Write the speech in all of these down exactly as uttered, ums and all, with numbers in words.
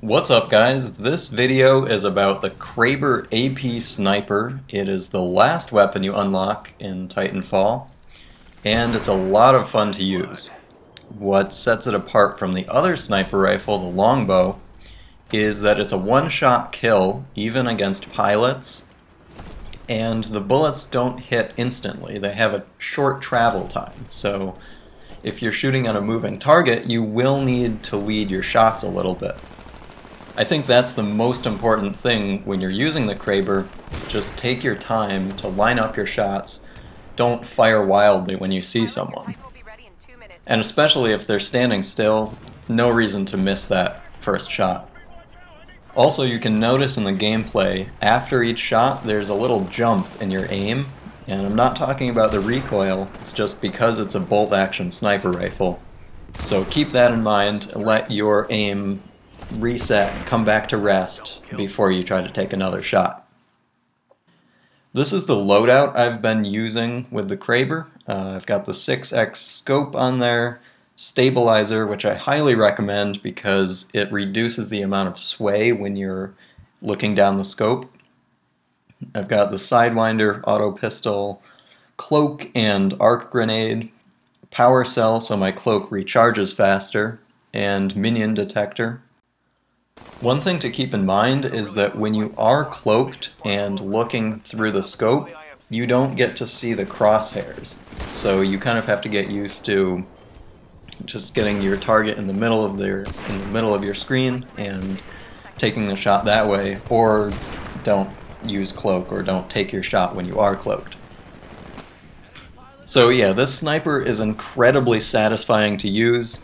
What's up, guys? This video is about the Kraber A P Sniper. It is the last weapon you unlock in Titanfall, and it's a lot of fun to use. What sets it apart from the other sniper rifle, the Longbow, is that it's a one-shot kill, even against pilots, and the bullets don't hit instantly. They have a short travel time, so if you're shooting at a moving target, you will need to lead your shots a little bit. I think that's the most important thing when you're using the Kraber, is just take your time to line up your shots. Don't fire wildly when you see someone. And especially if they're standing still, no reason to miss that first shot. Also, you can notice in the gameplay, after each shot there's a little jump in your aim, and I'm not talking about the recoil, it's just because it's a bolt-action sniper rifle. So keep that in mind, let your aim reset, come back to rest before you try to take another shot. This is the loadout I've been using with the Kraber. Uh, I've got the six X scope on there, stabilizer, which I highly recommend because it reduces the amount of sway when you're looking down the scope. I've got the Sidewinder Auto Pistol, cloak and arc grenade, power cell so my cloak recharges faster, and minion detector. One thing to keep in mind is that when you are cloaked and looking through the scope, you don't get to see the crosshairs. So you kind of have to get used to just getting your target in the middle of their in the middle of your screen and taking the shot that way, or don't use cloak, or don't take your shot when you are cloaked. So yeah, this sniper is incredibly satisfying to use.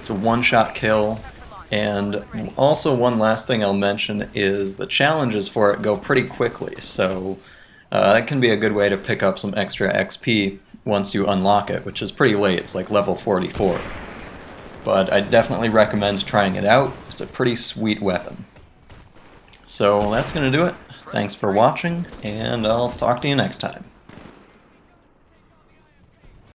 It's a one-shot kill. And also, one last thing I'll mention is the challenges for it go pretty quickly, so uh, that can be a good way to pick up some extra X P once you unlock it, which is pretty late. It's like level forty-four. But I definitely recommend trying it out. It's a pretty sweet weapon. So that's going to do it. Thanks for watching, and I'll talk to you next time.